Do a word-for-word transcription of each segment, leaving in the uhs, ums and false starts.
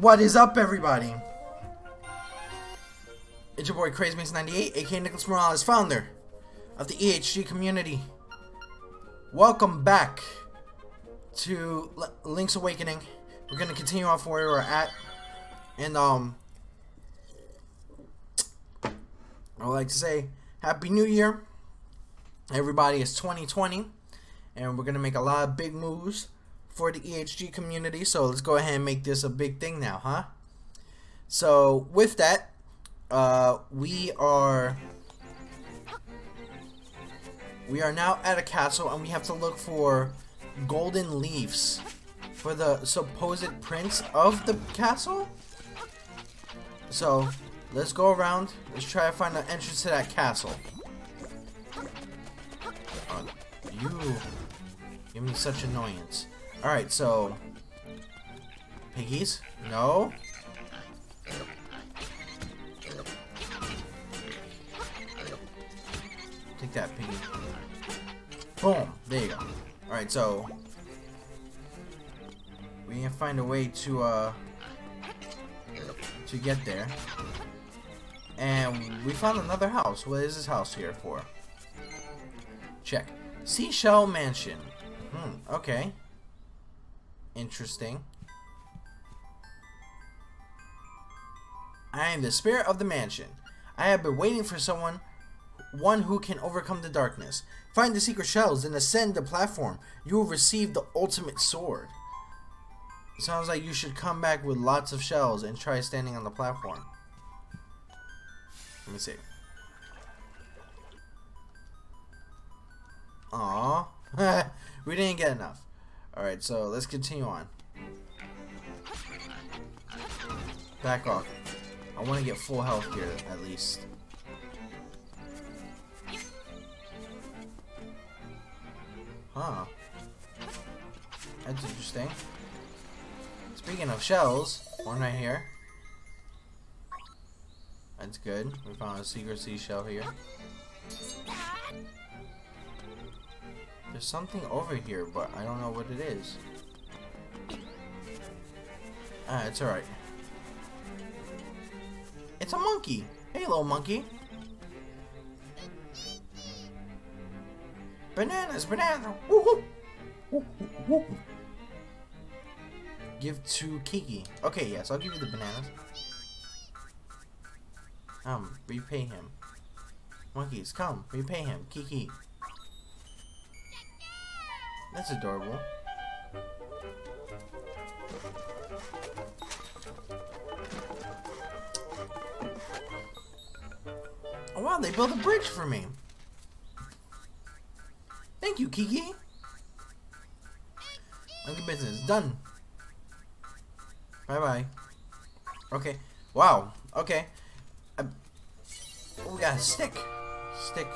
What is up, everybody? It's your boy CrazeMix ninety-eight, aka Nicholas Morales, founder of the E H G community. Welcome back to L Link's Awakening. We're gonna continue off where we're at, and um, I would like to say Happy New Year, everybody. It's twenty twenty, and we're gonna make a lot of big moves for the E H G community, so let's go ahead and make this a big thing now, huh? So with that, uh, we are we are now at a castle, and we have to look for golden leaves for the supposed prince of the castle. So let's go around, let's try to find an entrance to that castle. Uh, you give me such annoyance. Alright, so piggies? No? Take that, piggy. Boom! There you go. Alright, so we can find a way to uh to get there. And we found another house. What is this house here for? Check. Seashell Mansion. Hmm, okay. Interesting. I am the spirit of the mansion. I have been waiting for someone, one who can overcome the darkness. Find the secret shells and ascend the platform. You will receive the ultimate sword. It sounds like you should come back with lots of shells and try standing on the platform. Let me see. Aww. We didn't get enough. Alright, so let's continue on. Back off. I want to get full health here, at least. Huh. That's interesting. Speaking of shells, one right here. That's good. We found a secret seashell here. There's something over here, but I don't know what it is. Ah, it's alright. It's a monkey! Hey, little monkey! Bananas! Bananas! Woo-hoo. Woo-hoo. Give to Kiki. Okay, yes, I'll give you the bananas. Um, repay him. Monkeys, come, repay him. Kiki. That's adorable. Oh wow, they built a bridge for me. Thank you, Kiki. Monkey business done. Bye bye. Okay. Wow. Okay. I... Oh, we got a stick. Stick.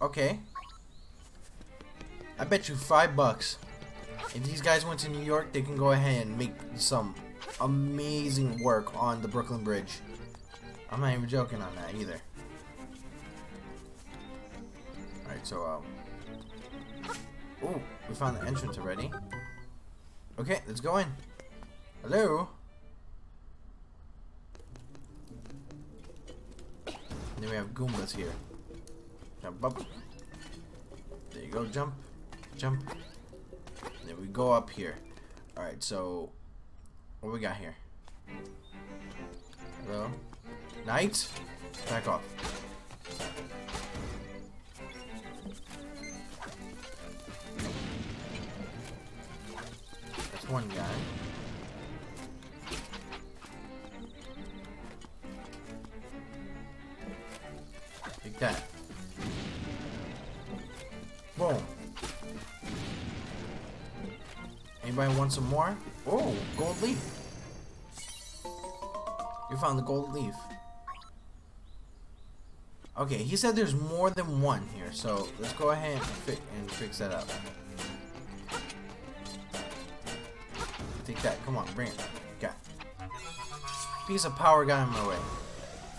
Okay. I bet you five bucks. If these guys went to New York, they can go ahead and make some amazing work on the Brooklyn Bridge. I'm not even joking on that either. Alright, so, um... Ooh, we found the entrance already. Okay, let's go in. Hello? And then we have Goombas here. Jump up. There you go, jump. Jump. Then we go up here. Alright, so what we got here? Hello? Knight? Back off. That's one guy. Take that. Boom. Anybody want some more? Oh, gold leaf. You found the gold leaf. Okay, he said there's more than one here, so let's go ahead and, fi and fix that up. Take that. Come on, bring it. Got it. Piece of power got in my way,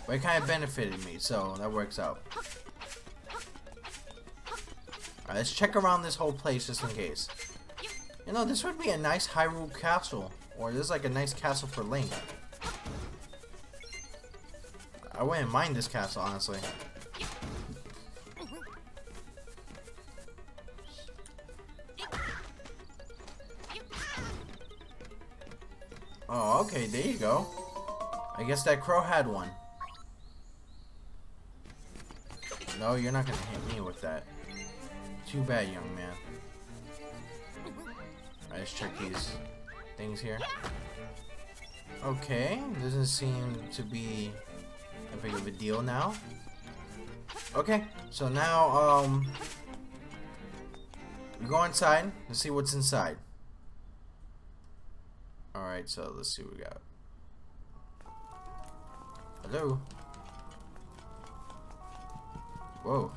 but it kind of benefited me, so that works out. Alright, let's check around this whole place just in case. You know, this would be a nice Hyrule Castle Or this is like a nice castle for Link. I wouldn't mind this castle, honestly. Oh, okay, there you go. I guess that crow had one. No, you're not gonna hit me with that. Too bad, young man. I just check these things here. Okay, doesn't seem to be that big of a deal now. Okay, so now um, we go inside and see what's inside. All right, so let's see what we got. Hello. Whoa.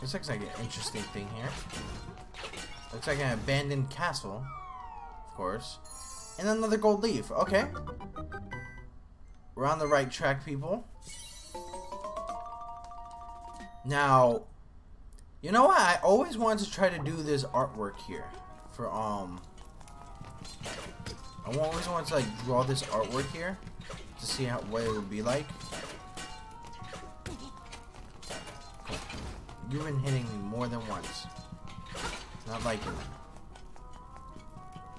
This looks like an interesting thing here. Looks like an abandoned castle, of course. And another gold leaf, okay. We're on the right track, people. Now, you know what? I always wanted to try to do this artwork here. For, um... I always wanted to, like, draw this artwork here. To see how, what it would be like. You've been hitting me more than once. Not liking it.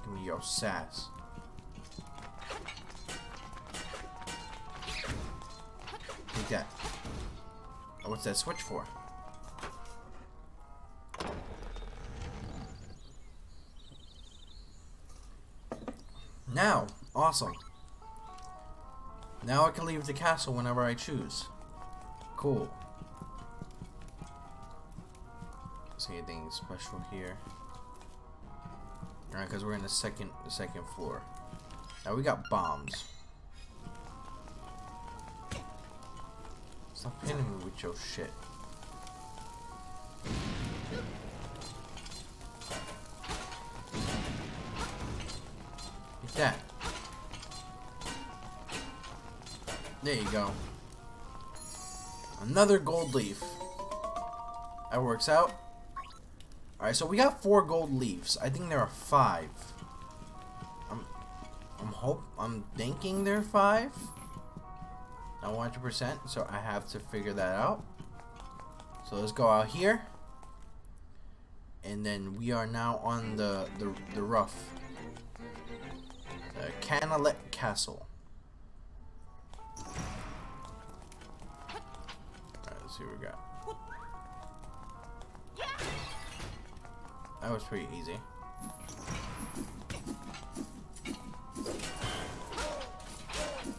Give me your sass. Take that. Oh, what's that switch for? Now! Awesome. Now I can leave the castle whenever I choose. Cool. See anything special here? All right, because we're in the second the second floor. Now we got bombs. Stop hitting me with your shit. Get that. There you go. Another gold leaf. That works out. Alright, so we got four gold leaves. I think there are five. I'm, I'm hope, I'm thinking there are five. Not one hundred percent, so I have to figure that out. So let's go out here, and then we are now on the the the rough, the Kanalet Castle. Alright, let's see what we got. That was pretty easy.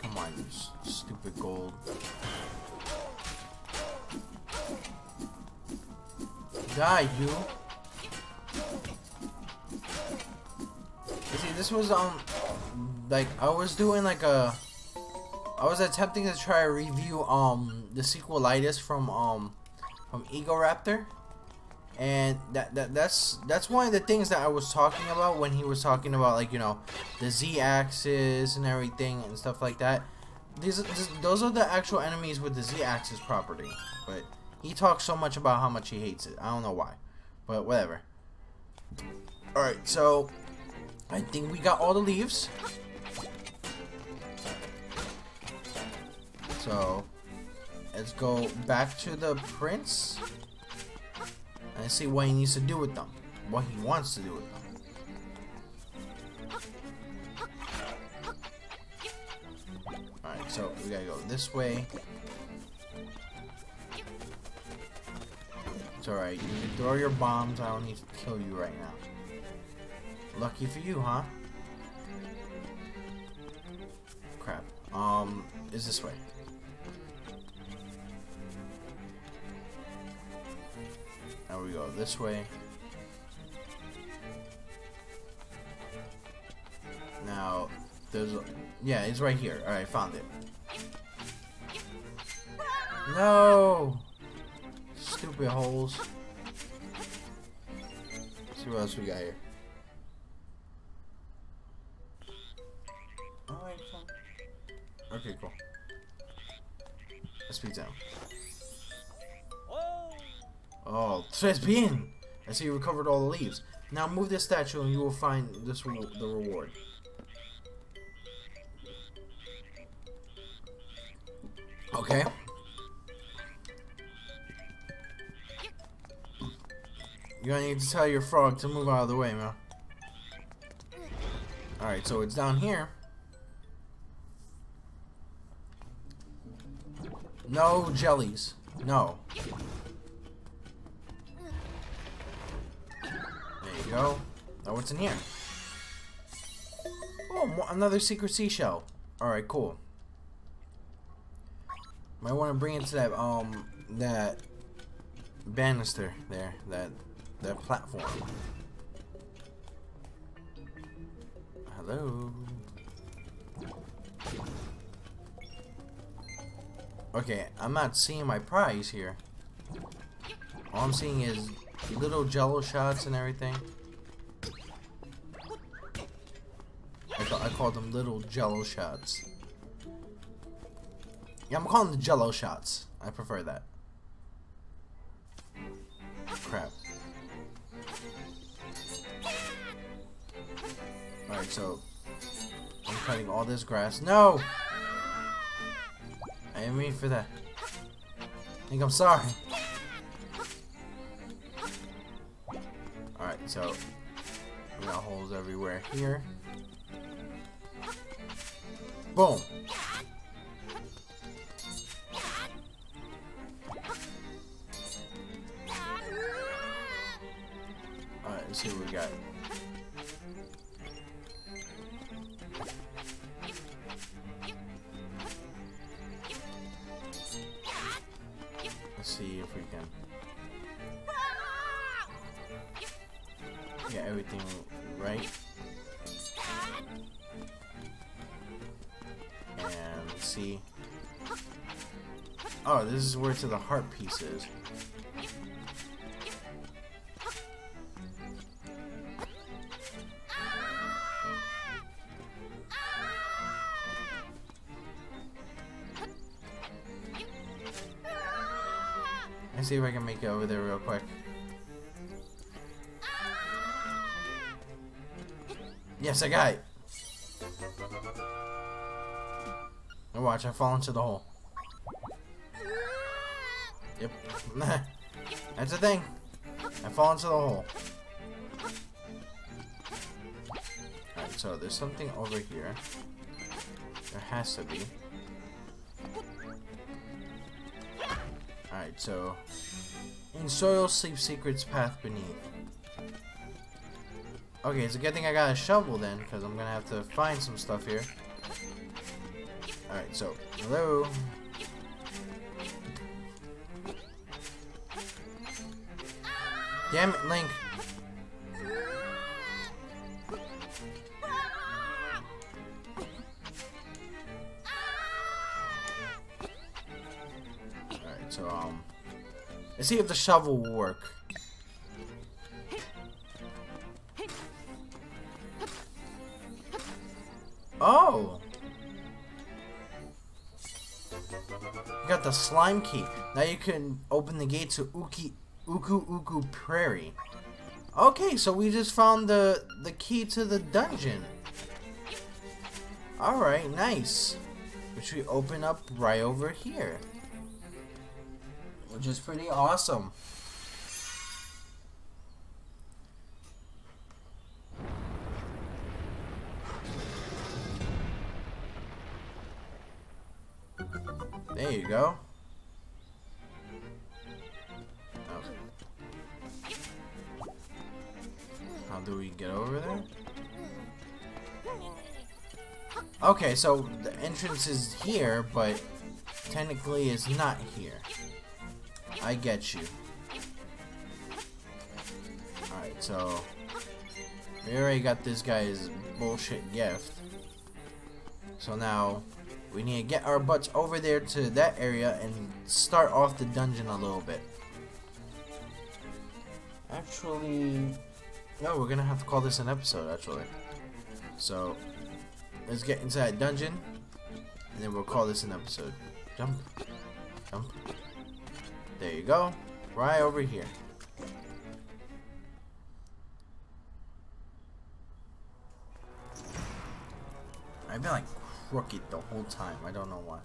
Come on, you stupid gold. Die, you! You see, this was, um, like, I was doing, like, a... I was attempting to try to review, um, the sequelitis from, um, from Egoraptor. And that, that that's that's one of the things that I was talking about when he was talking about, like, you know, the Z-axis and everything and stuff like that. These, this, those are the actual enemies with the Z-axis property. But he talks so much about how much he hates it. I don't know why, but whatever. All right, so I think we got all the leaves. So let's go back to the prince. And see what he needs to do with them. What he wants to do with them. Alright, so we gotta go this way. It's alright, you can throw your bombs. I don't need to kill you right now. Lucky for you, huh? Crap. Um, is this way. Now we go this way. Now, there's a, yeah, it's right here. All right, found it. No, stupid holes. Let's see what else we got here. All right, fine. Okay, cool. Let's speed down. Oh, tres bien! I see you recovered all the leaves. Now move this statue and you will find this re the reward. Okay. You're gonna need to tell your frog to move out of the way, man. Alright, so it's down here. No jellies. No. There you go. Now what's in here? Oh, another secret seashell. Alright, cool. Might want to bring it to that, um, that banister there. That, that platform. Hello. Okay, I'm not seeing my prize here. All I'm seeing is little jello shots and everything. I, th I call them little jello shots. Yeah, I'm calling them jello shots. I prefer that. Crap. Alright, so I'm cutting all this grass. No! I didn't mean for that. I think I'm sorry. Alright, so we got holes everywhere here. Boom! Alright, let's see what we got. See if we can get everything right. And let's see. Oh, this is where to the heart piece is. See if I can make it over there real quick. Yes, I got it. Now watch, I fall into the hole. Yep. That's the thing. I fall into the hole. Alright, so there's something over here. There has to be. Alright, so in soil, sleep secrets, path beneath. Okay, it's a good thing I got a shovel then, because I'm gonna have to find some stuff here. Alright, so hello. Damn it, Link. So, um, let's see if the shovel will work. Oh! You got the slime key. Now you can open the gate to Uki, Uku Uku Prairie. Okay, so we just found the, the key to the dungeon. Alright, nice. Which we open up right over here. Which is pretty awesome. There you go. Oh. How do we get over there? Okay, so the entrance is here, but technically it's not here. I get you. Alright, so we already got this guy's bullshit gift. So now we need to get our butts over there to that area and start off the dungeon a little bit. Actually, no, we're gonna have to call this an episode, actually. So let's get into that dungeon and then we'll call this an episode. Jump. Jump. There you go. Right over here. I've been like crooked the whole time. I don't know why.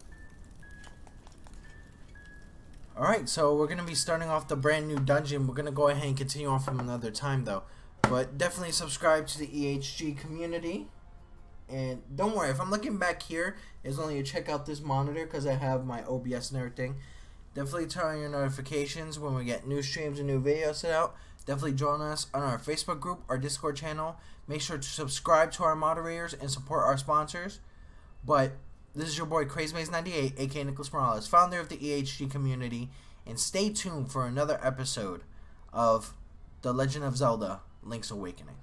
Alright, so we're going to be starting off the brand new dungeon. We're going to go ahead and continue on from another time though. But definitely subscribe to the E H G community. And don't worry, if I'm looking back here, it's only to check out this monitor because I have my O B S and everything. Definitely turn on your notifications when we get new streams and new videos out. Definitely join us on our Facebook group, our Discord channel. Make sure to subscribe to our moderators and support our sponsors. But this is your boy Craze Mix ninety-eight, aka Nicholas Morales, founder of the E H G community. And stay tuned for another episode of The Legend of Zelda: Link's Awakening.